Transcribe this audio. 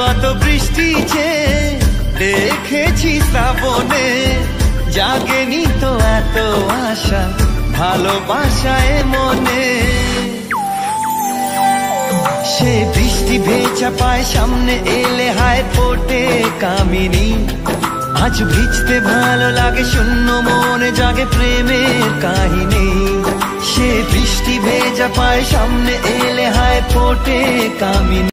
কত বৃষ্টি যে দেখেছি শ্রাবণে, জাগেনি তো এত আশা ভালোবাসায় মনে। সে বৃষ্টি ভেজা পায় সামনে এলে হায় ফোটে কামিনী। আজ ভিজতে ভালো লাগে শূন্য মনে, জাগে প্রেমের কাহিনী। সে বৃষ্টি ভেজা পায় সামনে এলে হায় ফোটে কামিনী।